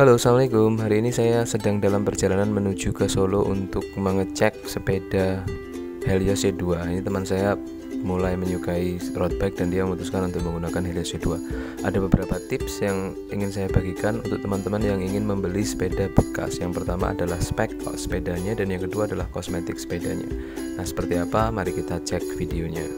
Halo, assalamualaikum. Hari ini saya sedang dalam perjalanan menuju ke Solo untuk mengecek sepeda Helios C2. Ini teman saya mulai menyukai road bike dan dia memutuskan untuk menggunakan Helios C2. Ada beberapa tips yang ingin saya bagikan untuk teman-teman yang ingin membeli sepeda bekas. Yang pertama adalah spek sepedanya dan yang kedua adalah kosmetik sepedanya. Nah, seperti apa? Mari kita cek videonya.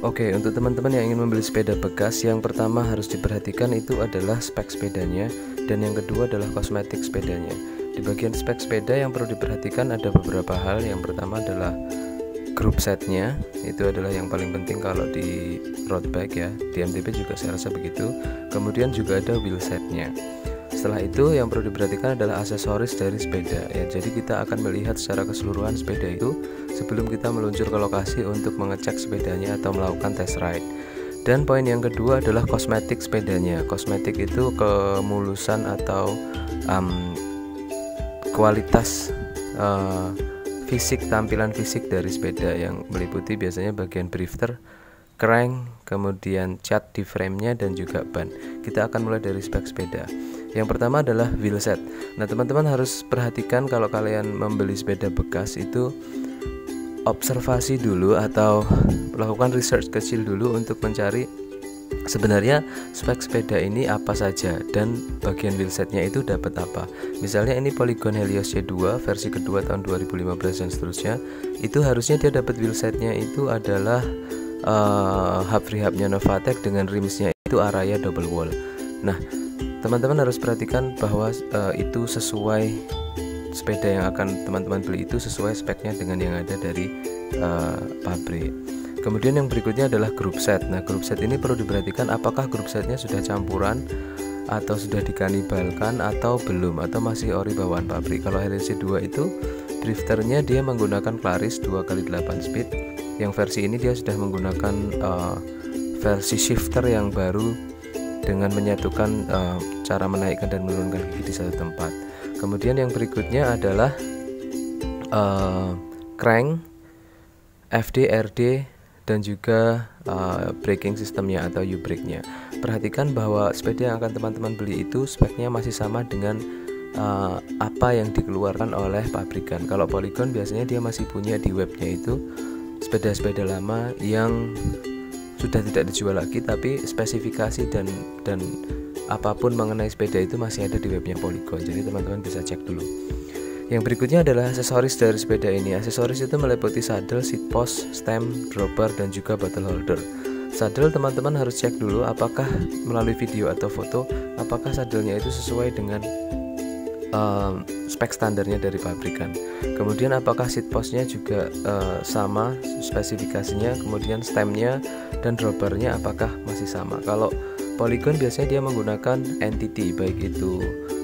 Oke, untuk teman-teman yang ingin membeli sepeda bekas, yang pertama harus diperhatikan itu adalah spek sepedanya dan yang kedua adalah kosmetik sepedanya. Di bagian spek sepeda yang perlu diperhatikan ada beberapa hal. Yang pertama adalah groupsetnya, itu adalah yang paling penting kalau di road bike ya, di MTP juga saya rasa begitu. Kemudian juga ada wheelsetnya. Setelah itu yang perlu diperhatikan adalah aksesoris dari sepeda ya. Jadi kita akan melihat secara keseluruhan sepeda itu sebelum kita meluncur ke lokasi untuk mengecek sepedanya atau melakukan test ride. Dan poin yang kedua adalah kosmetik sepedanya. Kosmetik itu kemulusan atau kualitas fisik, tampilan fisik dari sepeda yang meliputi biasanya bagian brifter, crank, kemudian cat di framenya dan juga ban. Kita akan mulai dari spek sepeda. Yang pertama adalah wheelset. Nah, teman-teman harus perhatikan kalau kalian membeli sepeda bekas itu observasi dulu atau lakukan research kecil dulu untuk mencari sebenarnya spek sepeda ini apa saja dan bagian wheelsetnya itu dapat apa. Misalnya ini Polygon Helios C2 versi kedua tahun 2015 dan seterusnya, itu harusnya dia dapat wheelsetnya itu adalah hub rehabnya Novatec dengan rimsnya itu Araya double wall. Nah, teman-teman harus perhatikan bahwa itu sesuai sepeda yang akan teman-teman beli itu sesuai speknya dengan yang ada dari pabrik. Kemudian yang berikutnya adalah groupset. Nah, groupset ini perlu diperhatikan apakah groupsetnya sudah campuran atau sudah dikanibalkan atau belum atau masih ori bawaan pabrik. Kalau Helios C2 itu drifternya dia menggunakan Claris 2x8 speed. Yang versi ini dia sudah menggunakan versi shifter yang baru dengan menyatukan cara menaikkan dan menurunkan gigi di satu tempat. Kemudian yang berikutnya adalah crank, FDRD dan juga braking sistemnya atau U-brake-nya. Perhatikan bahwa sepeda yang akan teman-teman beli itu speknya masih sama dengan apa yang dikeluarkan oleh pabrikan. Kalau Polygon biasanya dia masih punya di webnya itu sepeda-sepeda lama yang sudah tidak dijual lagi, tapi spesifikasi dan apapun mengenai sepeda itu masih ada di webnya Polygon. Jadi teman-teman bisa cek dulu. Yang berikutnya adalah aksesoris dari sepeda ini. Aksesoris itu meliputi saddle, seat post, stem, dropper, dan juga bottle holder. Saddle teman-teman harus cek dulu apakah melalui video atau foto apakah saddlenya itu sesuai dengan spek standarnya dari pabrikan. Kemudian apakah seat postnya juga sama spesifikasinya. Kemudian stemnya dan droppernya apakah masih sama. Kalau Polygon biasanya dia menggunakan entity, baik itu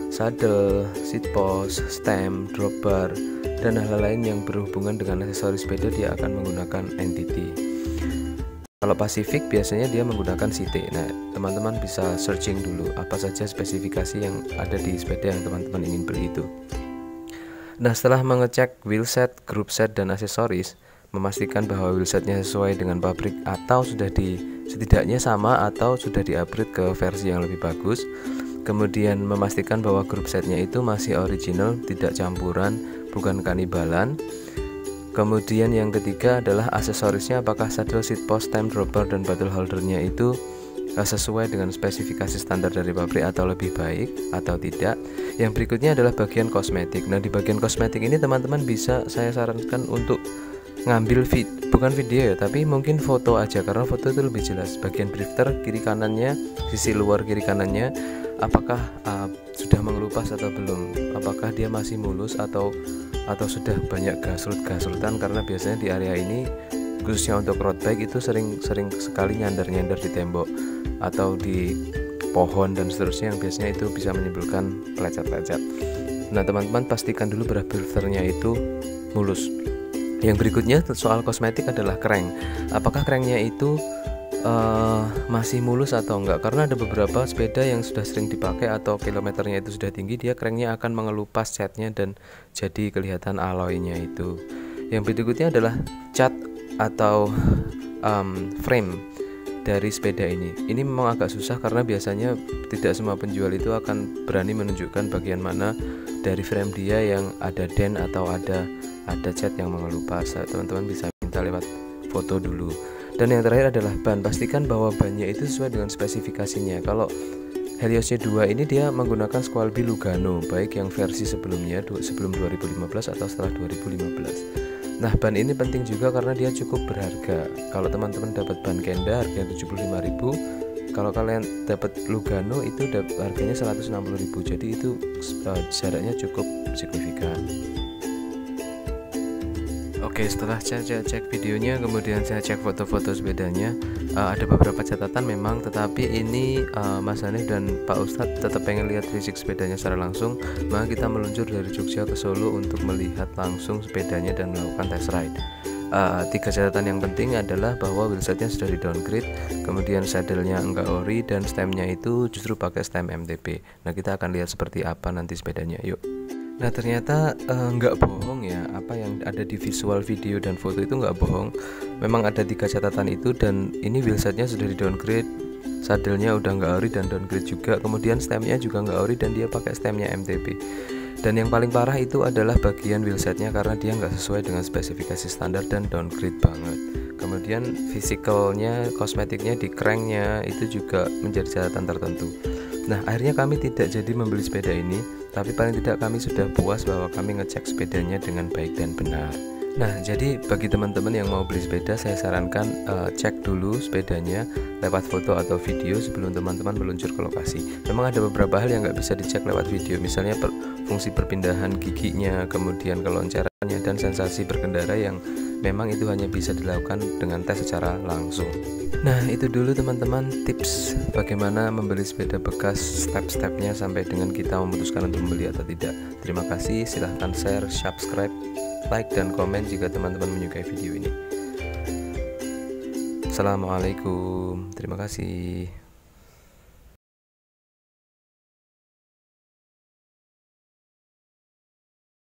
saddle, seat post, stem, dropper dan hal-hal lain yang berhubungan dengan aksesoris sepeda dia akan menggunakan entity. Kalau Pacific biasanya dia menggunakan CT. Nah, teman-teman bisa searching dulu apa saja spesifikasi yang ada di sepeda yang teman-teman ingin beli itu. Nah, setelah mengecek wheelset, groupset dan aksesoris, memastikan bahwa wheelsetnya sesuai dengan pabrik atau sudah setidaknya sama atau sudah di-upgrade ke versi yang lebih bagus. Kemudian memastikan bahwa groupsetnya itu masih original, tidak campuran, bukan kanibalan. Kemudian yang ketiga adalah aksesorisnya, apakah saddle, seat post, stem, dropper, dan bottle holdernya itu sesuai dengan spesifikasi standar dari pabrik atau lebih baik atau tidak. Yang berikutnya adalah bagian kosmetik. Nah, di bagian kosmetik ini teman-teman bisa saya sarankan untuk ngambil bukan video ya, tapi mungkin foto aja karena foto itu lebih jelas. Bagian brifter kiri kanannya, sisi luar kiri kanannya, apakah sudah mengelupas atau belum, apakah dia masih mulus atau sudah banyak gasrut-gasrutan, karena biasanya di area ini khususnya untuk road bike itu sering sekali nyandar-nyandar di tembok atau di pohon dan seterusnya yang biasanya itu bisa menimbulkan pelecet-pelecet. Nah, teman-teman pastikan dulu berat brifternya itu mulus. Yang berikutnya soal kosmetik adalah crank. Apakah cranknya itu masih mulus atau enggak, karena ada beberapa sepeda yang sudah sering dipakai atau kilometernya itu sudah tinggi, dia cranknya akan mengelupas catnya dan jadi kelihatan alloynya itu. Yang berikutnya adalah cat atau frame. dari sepeda ini memang agak susah karena biasanya tidak semua penjual itu akan berani menunjukkan bagian mana dari frame dia yang ada dent atau ada cat yang mengelupas. Teman-teman bisa minta lewat foto dulu. Dan yang terakhir adalah ban, pastikan bahwa bannya itu sesuai dengan spesifikasinya. Kalau Helios C2 ini dia menggunakan Schwalbe Lugano, baik yang versi sebelumnya sebelum 2015 atau setelah 2015. Nah, ban ini penting juga karena dia cukup berharga. Kalau teman-teman dapat ban Kenda harganya 75.000, kalau kalian dapat Lugano itu harganya 160.000. Jadi itu jaraknya cukup signifikan. Oke, setelah saya cek videonya, kemudian saya cek foto-foto sepedanya, ada beberapa catatan memang, tetapi ini Mas Hanif dan Pak Ustadz tetap pengen lihat fisik sepedanya secara langsung, maka kita meluncur dari Jogja ke Solo untuk melihat langsung sepedanya dan melakukan test ride. 3 catatan yang penting adalah bahwa wheelsetnya sudah di downgrade, kemudian saddlenya enggak ori, dan stemnya itu justru pakai stem MTP. Nah, kita akan lihat seperti apa nanti sepedanya, yuk. Nah, ternyata nggak bohong ya, apa yang ada di visual video dan foto itu nggak bohong. Memang ada 3 catatan itu, dan ini wheelsetnya sudah di downgrade, sadelnya udah nggak ori dan downgrade juga, kemudian stemnya juga nggak ori dan dia pakai stemnya MTP. Dan yang paling parah itu adalah bagian wheelsetnya karena dia nggak sesuai dengan spesifikasi standar dan downgrade banget. Kemudian physicalnya, kosmetiknya, di cranknya itu juga menjadi catatan tertentu. Nah, akhirnya kami tidak jadi membeli sepeda ini, tapi paling tidak kami sudah puas bahwa kami ngecek sepedanya dengan baik dan benar. Nah, jadi bagi teman-teman yang mau beli sepeda, saya sarankan cek dulu sepedanya lewat foto atau video sebelum teman-teman meluncur ke lokasi. Memang ada beberapa hal yang nggak bisa dicek lewat video, misalnya fungsi perpindahan giginya, kemudian keloncarannya, dan sensasi berkendara yang memang itu hanya bisa dilakukan dengan tes secara langsung. Nah, itu dulu teman-teman tips bagaimana membeli sepeda bekas, step-stepnya sampai dengan kita memutuskan untuk membeli atau tidak. Terima kasih, silahkan share, subscribe, like, dan komen jika teman-teman menyukai video ini. Assalamualaikum, terima kasih.